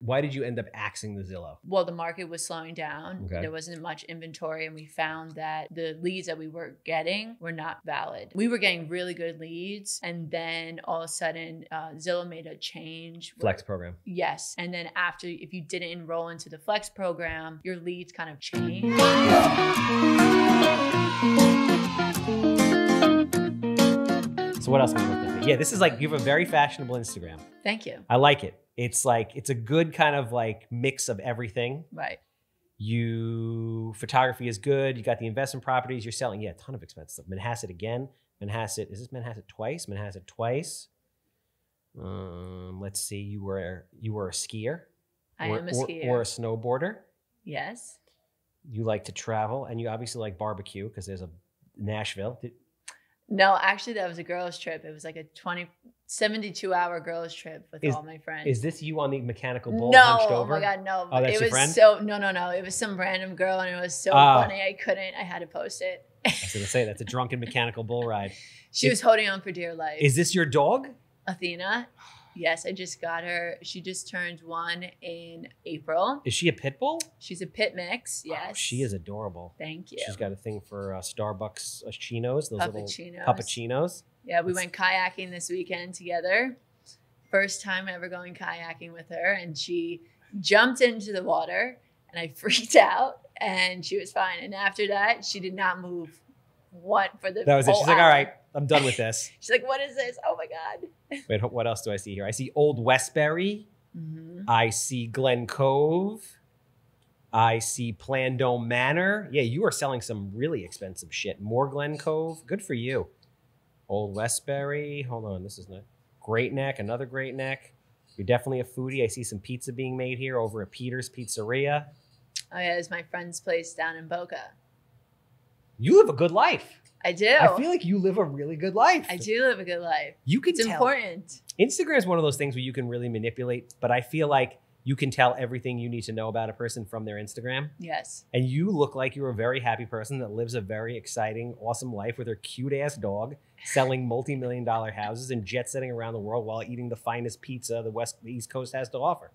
Why did you end up axing the Zillow? Well, the market was slowing down. Okay. There wasn't much inventory, and we found that the leads that we were getting were not valid. We were getting really good leads, and then all of a sudden, Zillow made a change. Flex program. Yes. And then after, if you didn't enroll into the Flex program, your leads kind of changed. So what else am I looking at? Yeah, this is like, you have a very fashionable Instagram. Thank you. I like it. It's like, it's a good kind of like mix of everything. Right. You, photography is good. You got the investment properties. You're selling, yeah, a ton of expensive stuff. Manhasset again. Manhasset, is this Manhasset twice? Manhasset twice. Let's see, you were a skier. I am a skier. Or a snowboarder. Yes. You like to travel, and you obviously like barbecue because there's a Nashville. No, actually, that was a girls' trip. It was like a 72-hour girls' trip with all my friends. Is this you on the mechanical bull hunched over? No, oh my God, no. Oh, that's your friend? No. It was some random girl, and it was so funny. I had to post it. I was going to say, that's a drunken mechanical bull ride. She was holding on for dear life. Is this your dog? Athena. Yes, I just got her. She just turned 1 in April. Is she a pit bull? She's a pit mix, yes. Oh, she is adorable. Thank you. She's got a thing for Starbucks chinos, those little puppuccinos. Yeah, we went kayaking this weekend together. First time ever going kayaking with her, and she jumped into the water, and I freaked out, and she was fine. And after that, she did not move for the whole That was it. She's like, all right. I'm done with this. She's like, what is this? Oh my God. Wait, what else do I see here? I see Old Westbury. Mm-hmm. I see Glen Cove. I see Plandome Manor. Yeah, you are selling some really expensive shit. More Glen Cove. Good for you. Old Westbury. Hold on, this is not Great Neck, another Great Neck. You're definitely a foodie. I see some pizza being made here over at Peter's Pizzeria. Oh yeah, it's my friend's place down in Boca. You live a good life. I do. I feel like you live a really good life. I do live a good life. You can tell. It's important. Instagram is one of those things where you can really manipulate, but I feel like you can tell everything you need to know about a person from their Instagram. Yes. And you look like you're a very happy person that lives a very exciting, awesome life with her cute ass dog, selling multi-million-dollar houses and jet setting around the world while eating the finest pizza the East Coast has to offer.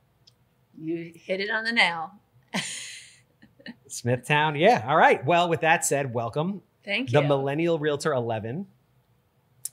You hit it on the nail. Smithtown. Yeah. All right. Well, with that said, welcome. Thank you. The Millennial Realtor 11.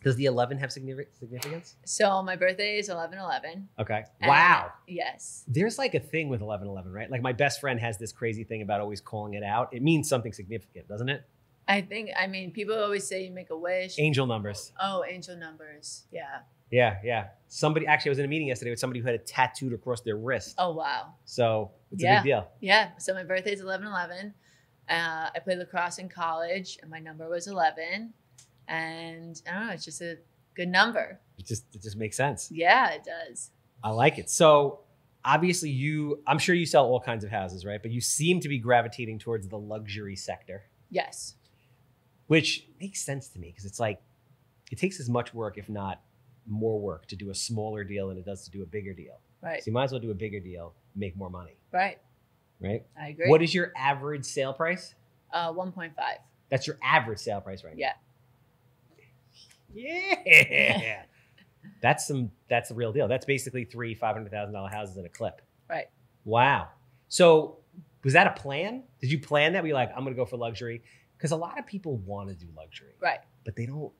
Does the 11 have significance? So my birthday is 11/11. Okay. Wow. Yes. There's like a thing with 11/11, right? Like my best friend has this crazy thing about always calling it out. It means something significant, doesn't it? I think, I mean, people always say you make a wish. Angel numbers. Oh, angel numbers. Yeah. Yeah, yeah. Somebody, actually I was in a meeting yesterday with somebody who had it tattooed across their wrist. Oh, wow. So it's a big deal. Yeah. So my birthday is 11/11. I played lacrosse in college, and my number was 11. And I don't know, it's just a good number. It just makes sense. Yeah, it does. I like it. So obviously I'm sure you sell all kinds of houses, right? But you seem to be gravitating towards the luxury sector. Yes. Which makes sense to me, because it's like, it takes as much work, if not more work, to do a smaller deal than it does to do a bigger deal. Right. So you might as well do a bigger deal, make more money. Right. Right? I agree. What is your average sale price? 1.5. That's your average sale price right now? Yeah. Yeah. That's the real deal. That's basically three $500,000 houses in a clip. Right. Wow. So was that a plan? Did you plan that? Were you like, I'm going to go for luxury? Because a lot of people want to do luxury. Right. But they don't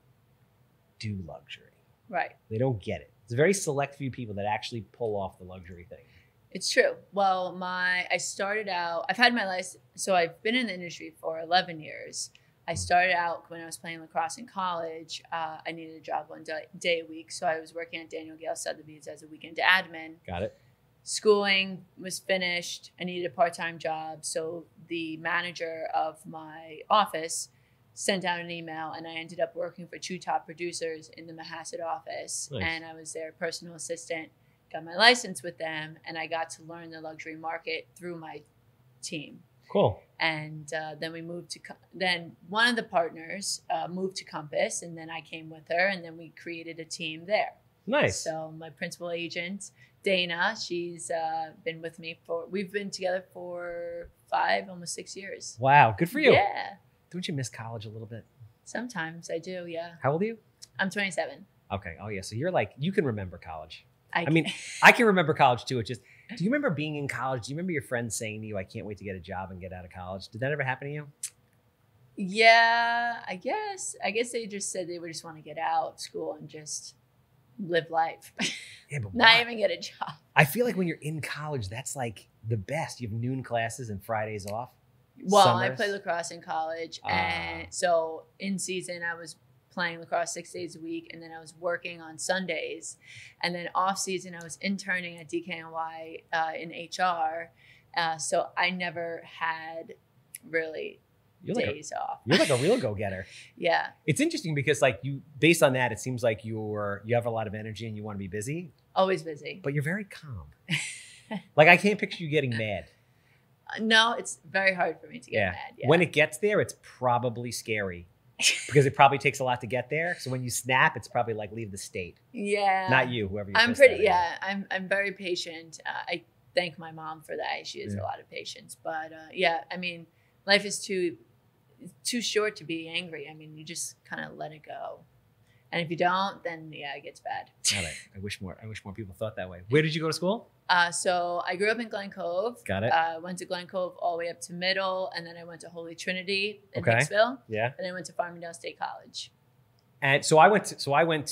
do luxury. Right. They don't get it. It's a very select few people that actually pull off the luxury thing. It's true. Well, I started out, I've had my life, so I've been in the industry for 11 years. I started out when I was playing lacrosse in college. I needed a job one day a week, so I was working at Daniel Gale Sutherland's as a weekend admin. Got it. Schooling was finished. I needed a part-time job, so the manager of my office sent out an email, and I ended up working for 2 top producers in the Manhasset office. Nice. And I was their personal assistant. Got my license with them, and I got to learn the luxury market through my team. Cool. And then we moved to, then one of the partners moved to Compass, and then I came with her, and then we created a team there. Nice. So my principal agent, Dana, she's been with me we've been together for 5, almost 6 years. Wow, good for you. Yeah. Don't you miss college a little bit? Sometimes I do, yeah. How old are you? I'm 27. Okay, oh yeah, so you're like, you can remember college. I mean, I can remember college too. It's just, Do you remember being in college? Do you remember your friends saying to you, I can't wait to get a job and get out of college? Did that ever happen to you? Yeah, I guess they just said they would just want to get out of school and just live life. Yeah, but not even get a job. I feel like when you're in college, that's like the best. You have noon classes and Fridays off. Well, summers. I played lacrosse in college. And so in season, I was playing lacrosse 6 days a week. And then I was working on Sundays. And then off season, I was interning at DKNY in HR. So I never had really... Days off. You're like a real go-getter. Yeah. It's interesting because like you, based on that, it seems like you have a lot of energy and you want to be busy. Always busy. But you're very calm. Like I can't picture you getting mad. No, it's very hard for me to get mad. Yeah. When it gets there, it's probably scary because it probably takes a lot to get there. So when you snap, it's probably like leave the state. Yeah. Not you, whoever you're I'm very patient. I thank my mom for that. She has a lot of patience. But yeah, I mean, life is too short to be angry. I mean, you just kind of let it go. And if you don't, then yeah, it gets bad. Got it. I wish more people thought that way. Where did you go to school? So I grew up in Glen Cove. Got it. Went to Glen Cove all the way up to middle. And then I went to Holy Trinity in Hicksville. Yeah. And I went to Farmingdale State College. And so I've been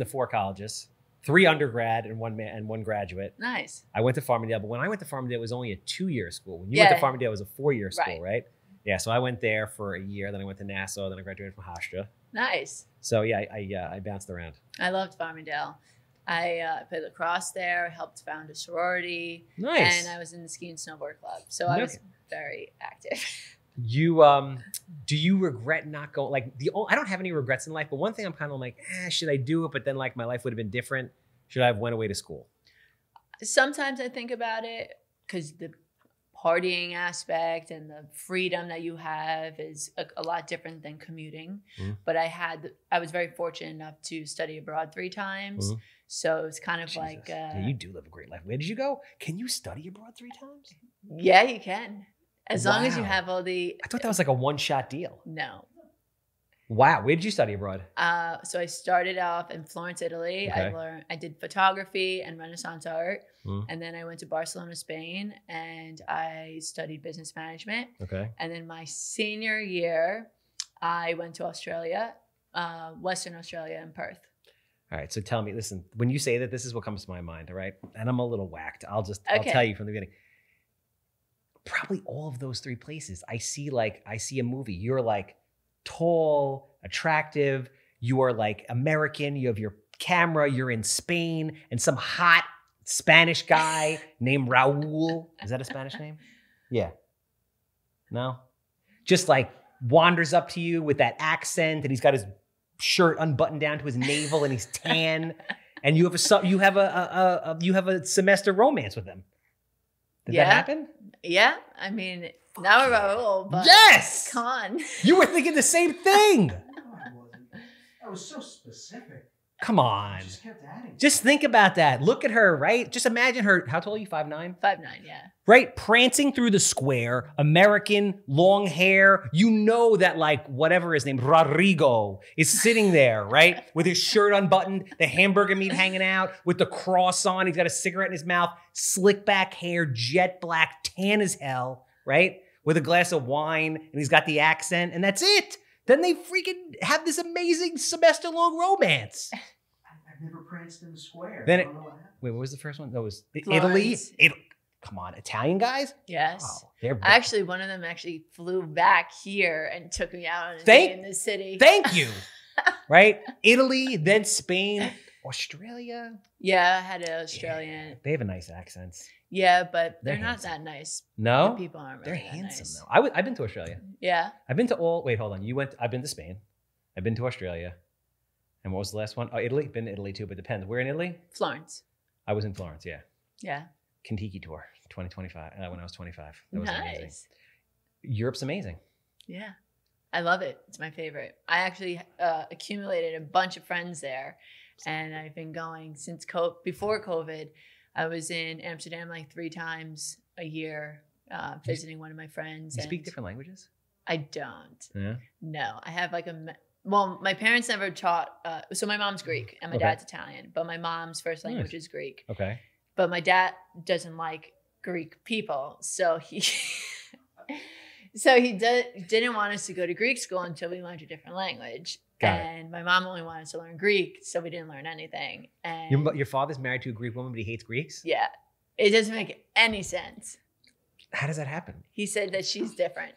to four colleges, three undergrad and one graduate. Nice. I went to Farmingdale, but when I went to Farmingdale, it was only a 2-year school. When you went to Farmingdale, it was a 4-year school, right? Yeah, so I went there for a year, then I went to Nassau, then I graduated from Hofstra. Nice. So yeah, I bounced around. I loved Farmingdale. I played lacrosse there, helped found a sorority. Nice. And I was in the ski and snowboard club. So I was very active. You, do you regret not going, like I don't have any regrets in life, but one thing I'm kind of like, should I do it? But then like my life would have been different. Should I have went away to school? Sometimes I think about it because the partying aspect and the freedom that you have is a lot different than commuting. Mm-hmm. But I was very fortunate enough to study abroad 3 times. Mm-hmm. So it's kind of like, yeah, you do live a great life. Where did you go? Can you study abroad 3 times? Yeah, you can. As long as you have all the... I thought that was like a one-shot deal. No. Wow. Where did you study abroad? So I started off in Florence, Italy. Okay. I did photography and Renaissance art. Mm. And then I went to Barcelona, Spain, and I studied business management. Okay. And then my senior year, I went to Australia, Western Australia and Perth. All right. So tell me, listen, when you say that, this is what comes to my mind, all right? And I'm a little whacked. I'll tell you from the beginning. Probably all of those 3 places. I see a movie. You're like tall, attractive. You are like American. You have your camera. You're in Spain and some hot Spanish guy named Raul. Is that a Spanish name? Yeah. No? Just like wanders up to you with that accent and he's got his shirt unbuttoned down to his navel and he's tan. And you have a semester romance with him. Did that happen? Yeah. I mean, now we're old, but yes! Con. You were thinking the same thing. No, I wasn't. I was so specific. Come on. I just kept adding. Just think about that. Look at her, right? Just imagine her. How tall are you? 5'9"? 5'9", yeah. Right? Prancing through the square, American, long hair. You know that like whatever his name, Rodrigo, is sitting there, right? With his shirt unbuttoned, the hamburger meat hanging out, with the cross on. He's got a cigarette in his mouth, slick back hair, jet black, tan as hell, right? With a glass of wine, and he's got the accent, and that's it. Then they freaking have this amazing semester-long romance. I've never pranced in the square. Then wait, what was the first one? That was Florence. Italy. Come on, Italian guys? Yes. Oh, actually, one of them actually flew back here and took me out on a day in the city. Thank you. Right? Italy, then Spain, Australia. Yeah, I had an Australian. Yeah, they have a nice accent. Yeah, but they're not that nice. No, the people aren't. Really they're handsome nice. Though. I've been to Australia. Yeah, I've been to all. Wait, hold on. I've been to Spain. I've been to Australia, and what was the last one? Oh, Italy. Been to Italy too, but depends. Where in Italy? Florence. I was in Florence. Yeah. Yeah. Contiki tour 2025. When I was 25, that was amazing. Europe's amazing. Yeah, I love it. It's my favorite. I actually accumulated a bunch of friends there, and I've been going since before COVID. I was in Amsterdam like 3 times a year, visiting one of my friends. You speak different languages? I don't. Yeah. No, I have like my parents never taught, so my mom's Greek and my dad's Italian, but my mom's first language is Greek. Okay. But my dad doesn't like Greek people. So he didn't want us to go to Greek school until we learned a different language. And my mom only wanted us to learn Greek, so we didn't learn anything. And your father's married to a Greek woman, but he hates Greeks? Yeah. It doesn't make any sense. How does that happen? He said that she's different.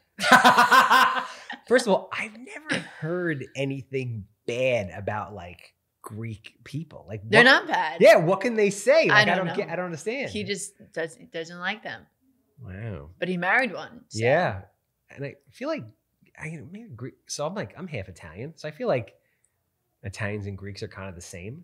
First of all, I've never heard anything bad about like Greek people. Like they're not bad. Yeah, what can they say? Like I don't understand. He just doesn't like them. Wow. But he married one. So. Yeah. And I feel like maybe Greek. So I'm like, I'm half Italian. So I feel like Italians and Greeks are kind of the same.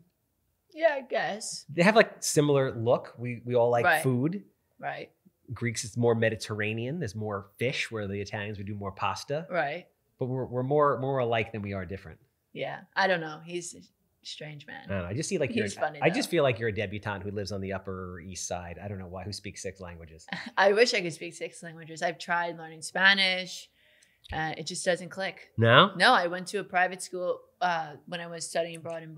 Yeah, I guess. They have like similar look. We all like food. Right. Greeks, it's more Mediterranean. There's more fish, where the Italians would do more pasta. Right. But we're more alike than we are different. Yeah. I don't know. He's a strange man. I don't know. I just see like he's funny. I just feel like you're a debutante who lives on the Upper East Side. I don't know who speaks 6 languages. I wish I could speak 6 languages. I've tried learning Spanish. It just doesn't click. No? No, I went to a private school when I was studying abroad in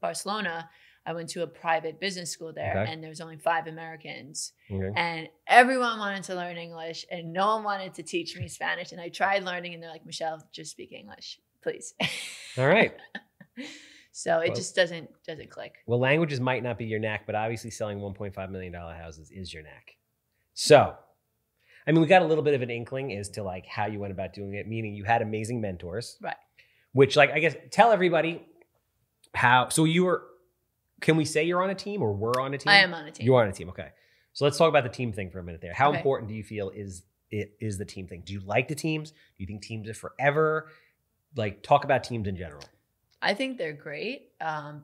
Barcelona. I went to a private business school there, and there was only 5 Americans. Okay. And everyone wanted to learn English, and no one wanted to teach me Spanish. And I tried learning, and they're like, Michelle, just speak English, please. All right. So it just doesn't click. Well, languages might not be your knack, but obviously selling $1.5 million houses is your knack. So... I mean, we got a little bit of an inkling as to like how you went about doing it, meaning you had amazing mentors. Right. Which like, I guess, tell everybody how, so you were, can we say you're on a team or were on a team? I am on a team. You're on a team. Okay. So let's talk about the team thing for a minute there. How important do you feel is the team thing? Do you like the teams? Do you think teams are forever? Like talk about teams in general. I think they're great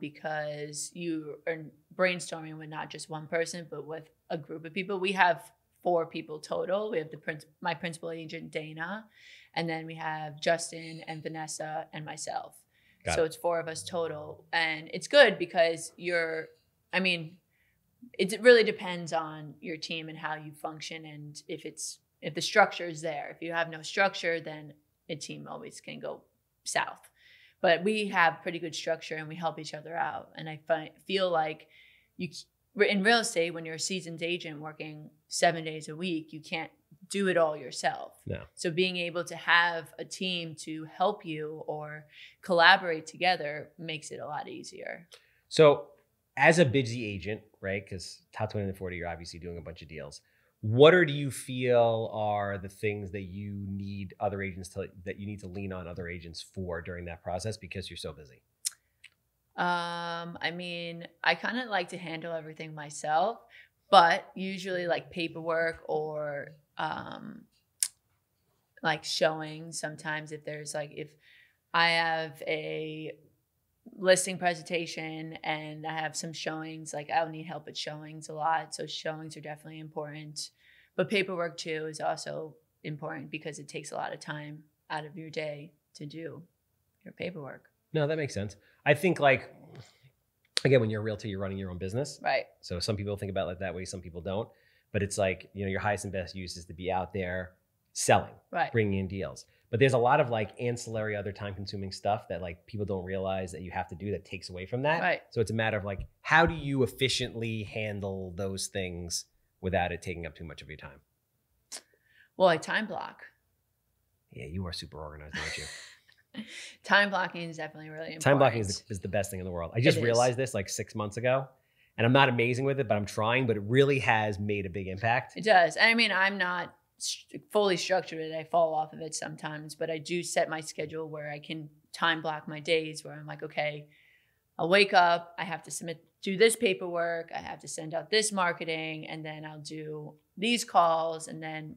because you are brainstorming with not just one person, but with a group of people. We have 4 people total. We have my principal agent, Dana, and then we have Justin and Vanessa and myself. So it's 4 of us total. And it's good because it really depends on your team and how you function and if the structure is there. If you have no structure, then a team always can go south. But we have pretty good structure and we help each other out. And I feel like in real estate, when you're a seasoned agent working 7 days a week, you can't do it all yourself. No. So being able to have a team to help you or collaborate together makes it a lot easier. So as a busy agent, right, because top 20 and 40, you're obviously doing a bunch of deals. Do you feel are the things that you need other agents that you need to lean on other agents for during that process because you're so busy? I kind of like to handle everything myself, but usually like paperwork or, like showing sometimes if there's like, if I have a listing presentation and I have some showings, like I'll need help with showings a lot. So showings are definitely important, but paperwork too is also important because it takes a lot of time out of your day to do your paperwork. No, that makes sense. I think like, again, when you're a realtor, you're running your own business. Right. So some people think about it like that way, some people don't. But it's like, you know, your highest and best use is to be out there selling, bringing in deals. But there's a lot of like ancillary other time consuming stuff that like people don't realize that you have to do that takes away from that. Right. So it's a matter of like, how do you efficiently handle those things without it taking up too much of your time? Well, I time block. Yeah, you are super organized, aren't you? Time blocking is definitely really important. Time blocking is the best thing in the world. I just realized this like 6 months ago, and I'm not amazing with it, but I'm trying, but it really has made a big impact. It does. I mean, I'm not fully structured. I fall off of it sometimes, but I do set my schedule where I can time block my days where I'm like, okay, I'll wake up, I have to do this paperwork, I have to send out this marketing, and then I'll do these calls and then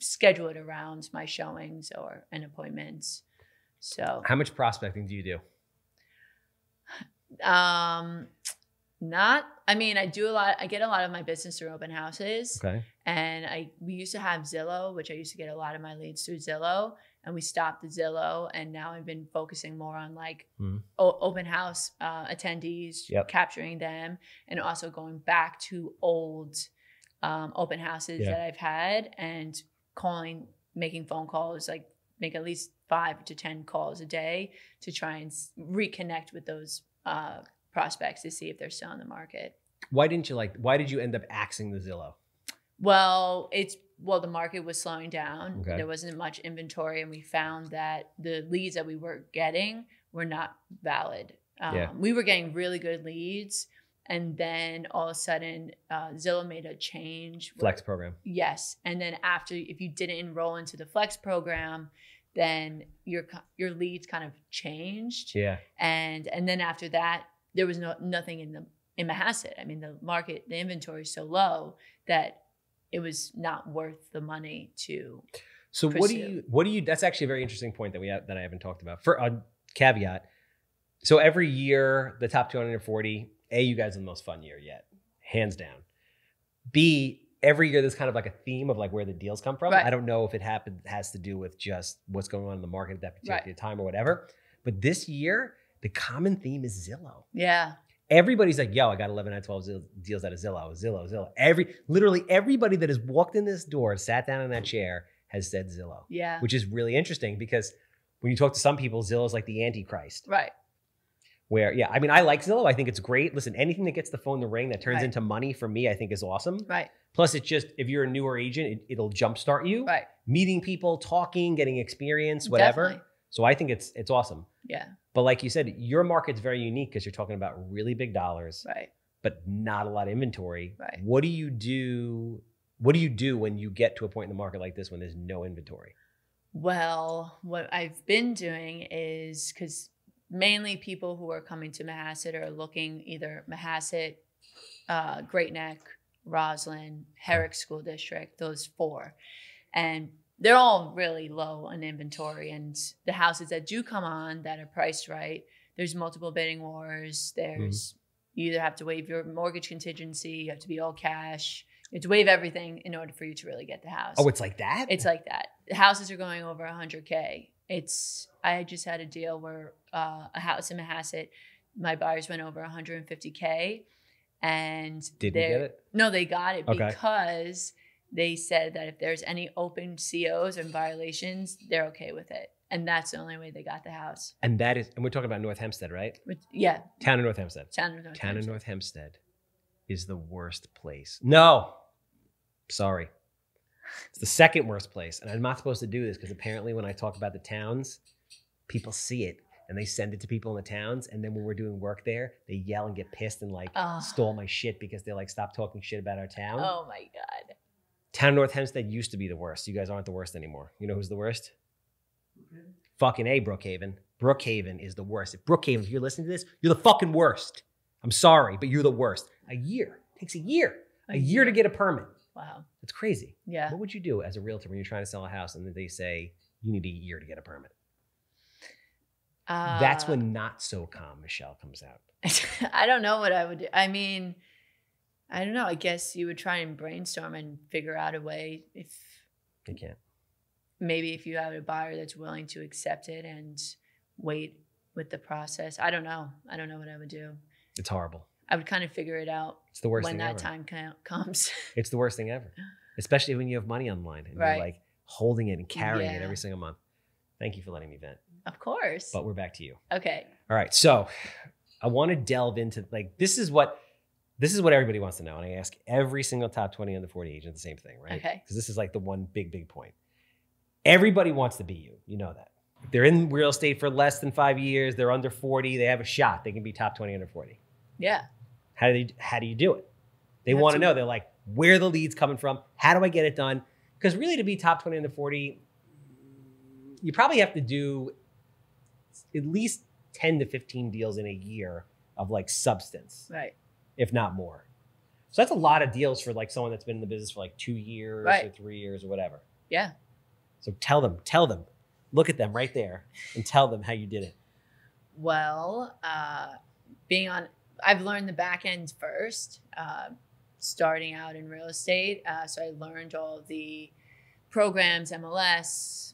schedule it around my showings or an appointments. So how much prospecting do you do? I do a lot. I get a lot of my business through open houses. Okay. And we used to have Zillow, which I used to get a lot of my leads through Zillow, and we stopped the Zillow. And now I've been focusing more on like open house attendees, capturing them, and also going back to old open houses that I've had and calling, making phone calls, like make at least 5 to 10 calls a day to try and reconnect with those prospects to see if they're still on the market. Why did you end up axing the Zillow? Well, the market was slowing down. Okay. There wasn't much inventory, and we found that the leads that we were getting were not valid. We were getting really good leads, and then all of a sudden, Zillow made a change. Flex program. Yes, and then after, if you didn't enroll into the Flex program, then your leads kind of changed. Yeah. And then after that, there was nothing in Manhasset. I mean, the market, the inventory is so low that it was not worth the money to. So pursue. What do you? That's actually a very interesting point that I haven't talked about. For a caveat. So every year, the top 240, A, you guys are the most fun year yet, hands down. B, every year there's kind of like a theme of like where the deals come from. Right. I don't know if it has to do with just what's going on in the market at that particular time or whatever. But this year, the common theme is Zillow. Yeah. Everybody's like, yo, I got 11 out of 12 deals out of Zillow. Literally everybody that has walked in this door, sat down in that chair, has said Zillow. Yeah. Which is really interesting because when you talk to some people, Zillow's like the Antichrist. Right. Where, yeah, I mean, I like Zillow. I think it's great. Listen, anything that gets the phone to ring that turns into money for me, I think is awesome. Right. Plus, it's just, if you're a newer agent, it'll jumpstart you. Right. Meeting people, talking, getting experience, whatever. Definitely. So I think it's awesome. Yeah. But like you said, your market's very unique because you're talking about really big dollars. Right. But not a lot of inventory. Right. What do you do when you get to a point in the market like this when there's no inventory? Well, what I've been doing is, because mainly people who are coming to Manhasset are looking either Manhasset, Great Neck, Roslyn, Herrick School District, those four. And they're all really low on inventory. And the houses that do come on that are priced right, there's multiple bidding wars. You either have to waive your mortgage contingency, you have to be all cash. You have to waive everything in order for you to really get the house. Oh, it's like that? It's like that. The houses are going over 100K. I just had a deal where a house in Manhasset, my buyers went over 150K, and didn't get it. No, they got it because they said that if there's any open COs and violations, they're okay with it, and that's the only way they got the house. And we're talking about North Hempstead, right? Yeah. Town of North Hempstead. Town of North Hempstead is the worst place. No, sorry. It's the second worst place. And I'm not supposed to do this because apparently when I talk about the towns, people see it and they send it to people in the towns. And then when we're doing work there, they yell and get pissed and like stole my shit because they're like, stop talking shit about our town. Oh my God. Town of North Hempstead used to be the worst. You guys aren't the worst anymore. You know who's the worst? Mm-hmm. Fucking A, Brookhaven. Brookhaven is the worst. Brookhaven, if you're listening to this, you're the fucking worst. I'm sorry, but you're the worst. A year. It takes a year. A year to get a permit. Wow. It's crazy. Yeah. What would you do as a realtor when you're trying to sell a house and they say, you need a year to get a permit? That's when Not So Calm Michelle comes out. I don't know what I would do. I mean, I don't know. I guess you would try and brainstorm and figure out a way if... You can't. Maybe if you have a buyer that's willing to accept it and wait with the process. I don't know. I don't know what I would do. It's horrible. I would kind of figure it out when that time comes. It's the worst thing ever, especially when you have money online and you're like holding it and carrying it every single month. Thank you for letting me vent. Of course. But we're back to you. Okay. All right. So I want to delve into like, this is what everybody wants to know. And I ask every single top 20 under 40 agent the same thing, right? Okay. Because this is like the one big, big point. Everybody wants to be you. You know that. If they're in real estate for less than 5 years, they're under 40, they have a shot. They can be top 20 under 40. Yeah. How do you do it? They want to know. They're like, where are the leads coming from? How do I get it done? Because really to be top 20 under 40, you probably have to do at least 10 to 15 deals in a year of like substance, right? If not more. So that's a lot of deals for like someone that's been in the business for like 2 years or 3 years or whatever. Yeah. So tell them, look at them right there and tell them how you did it. Well, I've learned the back end first, starting out in real estate. So I learned all of the programs, MLS,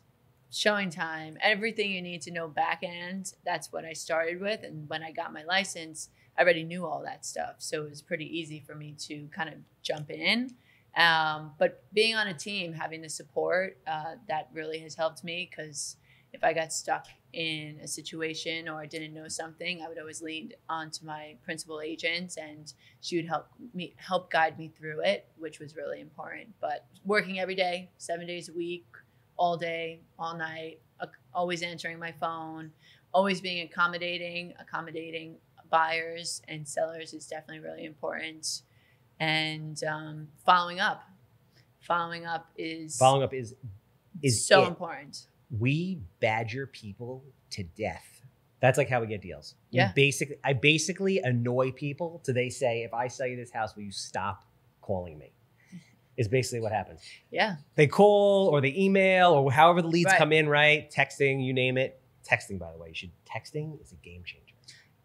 ShowingTime, everything you need to know back end. That's what I started with. And when I got my license, I already knew all that stuff. So it was pretty easy for me to kind of jump in. But being on a team, having the support, that really has helped me because if I got stuck in a situation or I didn't know something, I would always lean on to my principal agent, and she would help guide me through it, which was really important. But working every day, 7 days a week, all day, all night, always answering my phone, always being accommodating buyers and sellers is definitely really important. And following up is so important. We badger people to death. That's like how we get deals. Yeah. I basically annoy people till they say, if I sell you this house, will you stop calling me? Is basically what happens. Yeah. They call or they email or however the leads come in, right? Texting, you name it. Texting, by the way, texting is a game changer.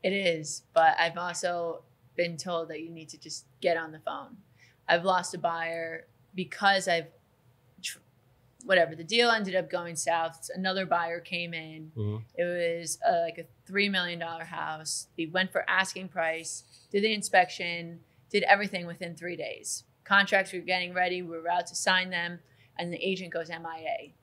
It is, but I've also been told that you need to just get on the phone. I've lost a buyer because the deal ended up going south. Another buyer came in. Mm-hmm. It was like a $3 million house. They went for asking price, did the inspection, did everything within 3 days. Contracts were getting ready. We were about to sign them. And the agent goes MIA.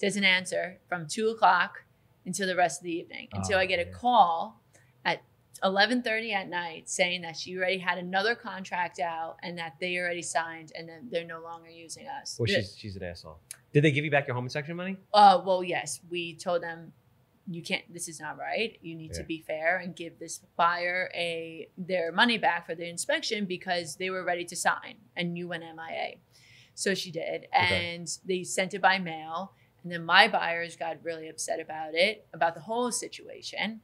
Doesn't answer from 2 o'clock until the rest of the evening. Until I get a call at 11:30 at night saying that she already had another contract out and that they already signed and that they're no longer using us. Well, she's an asshole. Did they give you back your home inspection money? Well, yes. We told them, you can't, this is not right. You need to be fair and give this buyer their money back for the inspection because they were ready to sign and you went MIA. So she did. And they sent it by mail. And then my buyers got really upset about the whole situation.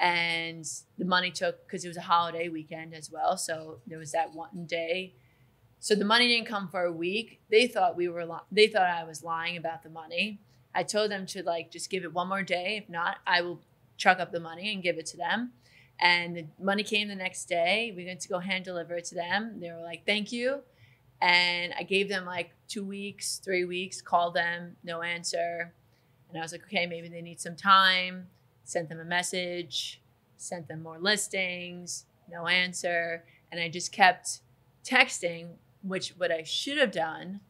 And the money took, because it was a holiday weekend as well. So there was that one day. So the money didn't come for a week. They thought they thought I was lying about the money. I told them to just give it one more day. If not, I will chuck up the money and give it to them. And the money came the next day. We went to go hand deliver it to them. They were like, thank you. And I gave them 2 weeks, 3 weeks, called them, no answer. And I was like, okay, maybe they need some time. Sent them a message, sent them more listings, no answer. And I just kept texting, which what I should have done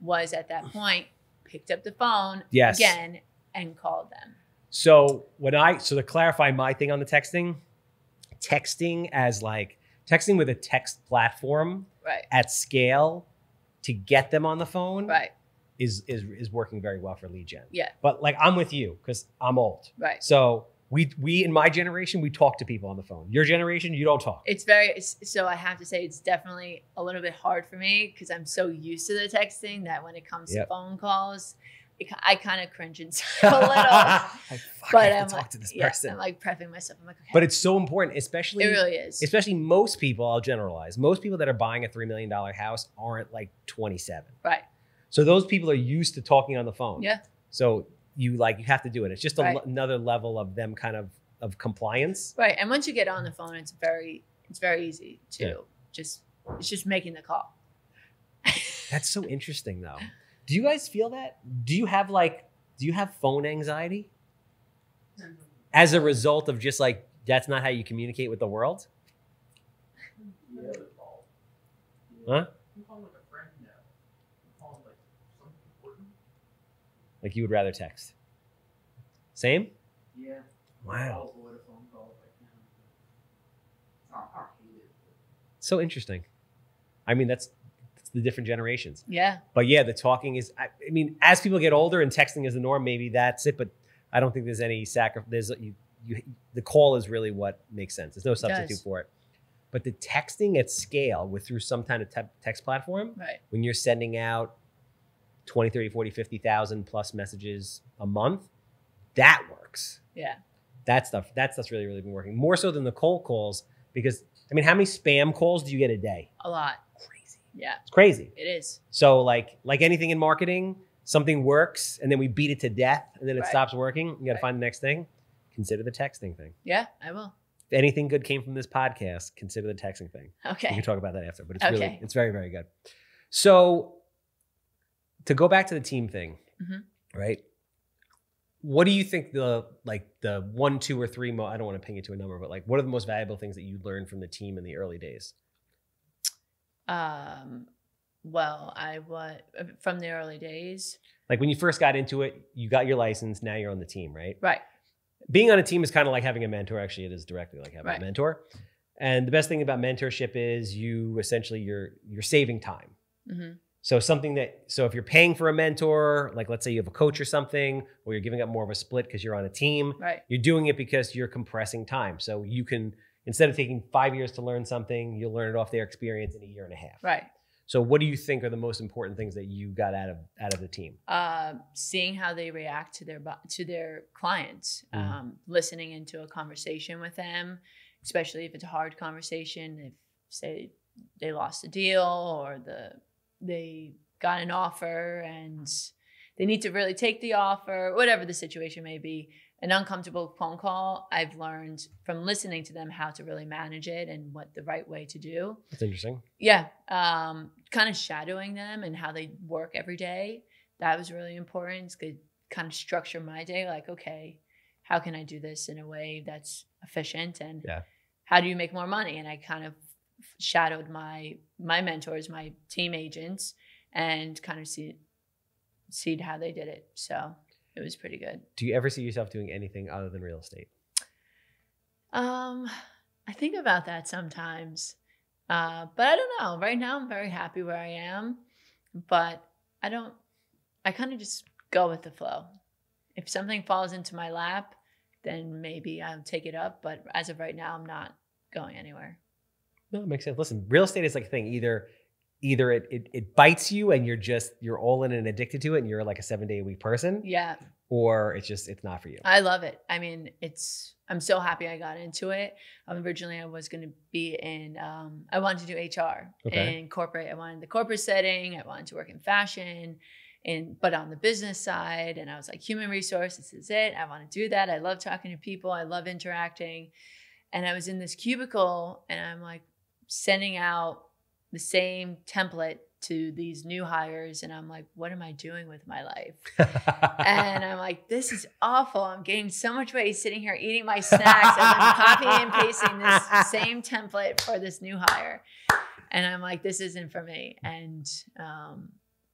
was at that point, picked up the phone again and called them. So so to clarify my thing on the texting as texting with a text platform at scale to get them on the phone is working very well for lead gen. Yeah. But I'm with you because I'm old. Right. So we in my generation, we talk to people on the phone. Your generation, you don't talk. So I have to say it's definitely a little bit hard for me because I'm so used to the texting that when it comes to phone calls, I kind of cringe inside a little. I have to talk to this person. I'm prepping myself. I'm like, okay. But it's so important, especially. It really is. Especially most people, I'll generalize. Most people that are buying a $3 million house aren't 27. Right. So those people are used to talking on the phone. Yeah. So you have to do it. It's just another level of them kind of compliance. Right. And once you get on the phone, it's very easy to it's just making the call. That's so interesting though. Do you guys feel that? Do you have phone anxiety as a result of just that's not how you communicate with the world? Yeah. Huh? You would rather text. Same? Yeah. Wow. So interesting. I mean, that's the different generations. Yeah. But yeah, the talking is, as people get older and texting is the norm, maybe that's it. But I don't think there's any sacrifice. The call is really what makes sense. There's no substitute for it. But the texting at scale through some kind of text platform, when you're sending out 20, 30, 40, 50,000 plus messages a month, that works. Yeah. That stuff's really, really been working. More so than the cold calls because, how many spam calls do you get a day? A lot. Crazy. Yeah. It's crazy. It is. So like anything in marketing, something works and then we beat it to death and then it stops working. You got to find the next thing. Consider the texting thing. Yeah, I will. If anything good came from this podcast, consider the texting thing. Okay. We can talk about that after, but it's really, it's very, very good. So, to go back to the team thing, right? What do you think the one, two, or three? I don't want to ping it to a number, but what are the most valuable things that you learned from the team in the early days? From the early days, when you first got into it, you got your license. Now you're on the team, right? Right. being on a team is kind of like having a mentor. Actually, it is directly like having a mentor. And the best thing about mentorship is you essentially you're saving time. Mm-hmm. So something that, so if you're paying for a mentor, like let's say you have a coach or something, or you're giving up more of a split because you're on a team, you're doing it because you're compressing time. So you can, instead of taking 5 years to learn something, you'll learn it off their experience in a year and a half. Right. So what do you think are the most important things that you got out of the team? Seeing how they react to their clients, mm-hmm. Listening into a conversation with them, especially if it's a hard conversation, if say they lost a deal or they got an offer and they need to really take the offer, whatever the situation may be, an uncomfortable phone call. I've learned from listening to them how to really manage it and what the right way to do. That's interesting. Yeah. Kind of shadowing them and how they work every day. That was really important. Could kind of structure my day. Like, okay, how can I do this in a way that's efficient? And how do you make more money? And I kind of shadowed my mentors, my team agents, and kind of see how they did it. So it was pretty good. Do you ever see yourself doing anything other than real estate? I think about that sometimes, but I don't know. Right now I'm very happy where I am, but I kind of just go with the flow. If something falls into my lap, then maybe I'll take it up. But as of right now, I'm not going anywhere. No, it makes sense. Listen, real estate is like a thing. Either it bites you and you're all in and addicted to it and you're like a 7-day-a-week person. Yeah. Or it's not for you. I love it. I mean, I'm so happy I got into it. Originally I was going to be in, I wanted to do HR in corporate. I wanted the corporate setting. I wanted to work in fashion but on the business side. And I was like, human resources, this is it. I want to do that. I love talking to people. I love interacting. And I was in this cubicle and I'm like, sending out the same template to these new hires. And I'm like, what am I doing with my life? And I'm like, this is awful. I'm gaining so much weight sitting here eating my snacks and I'm copying and pasting this same template for this new hire. And I'm like, this isn't for me. And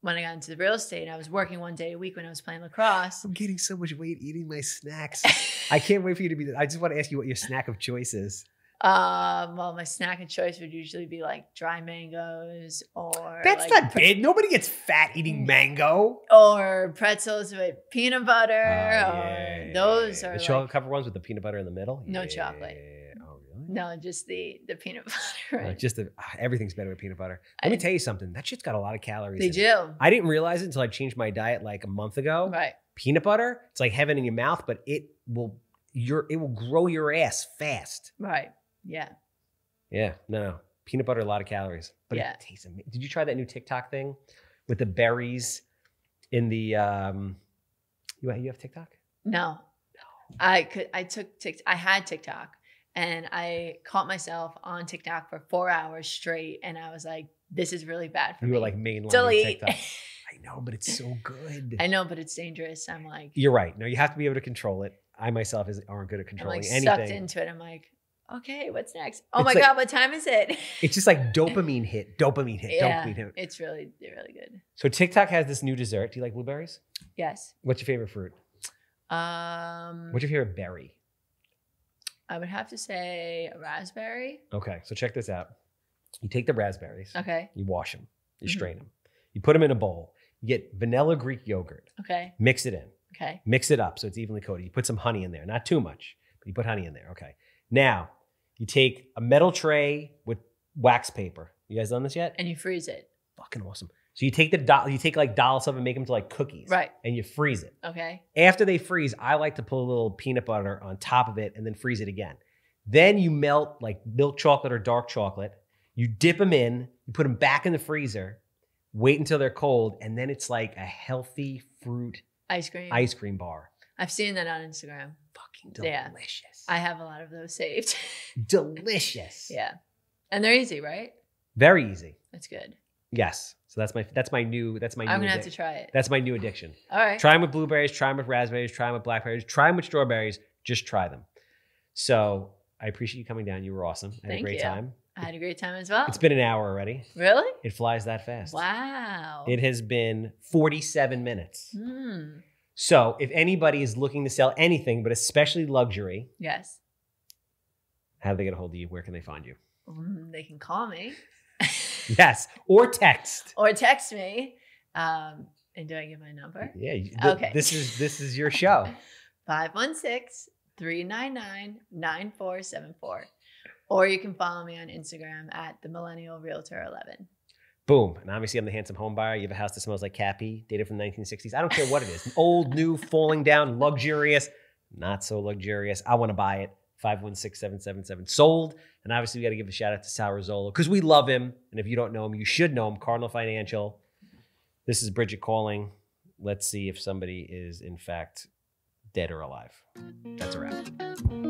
when I got into the real estate, I was working 1 day a week when I was playing lacrosse. I'm getting so much weight eating my snacks. I can't wait for you to be there. I just want to ask you what your snack of choice is. Well, my snack of choice would usually be like dry mangoes or that's like not bad. Nobody gets fat eating mango. Or pretzels with peanut butter. Those are the chocolate covered ones with the peanut butter in the middle. No chocolate. Oh really? No, just the peanut butter. Just everything's better with peanut butter. Let me tell you something. That shit's got a lot of calories. They do. I didn't realize it until I changed my diet like a month ago. Right. Peanut butter, it's like heaven in your mouth, but it will grow your ass fast. Right. Yeah. Yeah. No. Peanut butter, a lot of calories. But it tastes amazing. Did you try that new TikTok thing with the berries in the you have TikTok? No. I had TikTok and I caught myself on TikTok for 4 hours straight and I was like, this is really bad for me. You were like mainlining TikTok. I know, but it's so good. I know, but it's dangerous. I'm like, you're right. No, you have to be able to control it. I myself aren't good at controlling anything. I'm like sucked into it. I'm like, okay, what's next? Oh my God, what time is it? It's just like dopamine hit. It's really good. So TikTok has this new dessert. Do you like blueberries? Yes. What's your favorite fruit? What's your favorite berry? I would have to say a raspberry. Okay, so check this out. You take the raspberries. Okay. You wash them. You strain them. You put them in a bowl. You get vanilla Greek yogurt. Okay. Mix it in. Okay. Mix it up so it's evenly coated. You put some honey in there. Not too much, but you put honey in there. Okay. Now, you take a metal tray with wax paper. You guys done this yet? And you freeze it. Fucking awesome. So you take like dollops of and make them to like cookies. Right. And you freeze it. Okay. After they freeze, I like to put a little peanut butter on top of it and then freeze it again. Then you melt like milk chocolate or dark chocolate. You dip them in. You put them back in the freezer. Wait until they're cold. And then it's like a healthy fruit ice cream bar. I've seen that on Instagram. Fucking delicious. Yeah. I have a lot of those saved. Delicious. Yeah. And they're easy, right? Very easy. That's good. Yes. So that's my new I'm going to have to try it. That's my new addiction. All right. Try them with blueberries, try them with raspberries, try them with blackberries, try them with strawberries. Just try them. So I appreciate you coming down. You were awesome. I had a great time. I had a great time as well. It's been an hour already. Really? It flies that fast. Wow. It has been 47 minutes. So if anybody is looking to sell anything, but especially luxury. Yes. How do they get a hold of you? Where can they find you? They can call me. Yes. Or text. Or text me. And do I give my number? Yeah. Okay. This is your show. 516-399-9474. Or you can follow me on Instagram at The Millennial Realtor 11. Boom. And obviously I'm the handsome home buyer. You have a house that smells like Cappy, dated from the 1960s. I don't care what it is. Old, new, falling down, luxurious, not so luxurious. I want to buy it. 516-777 sold. And obviously we got to give a shout out to Sal Rizzolo because we love him. And if you don't know him, you should know him. Cardinal Financial. This is Bridget calling. Let's see if somebody is in fact dead or alive. That's a wrap.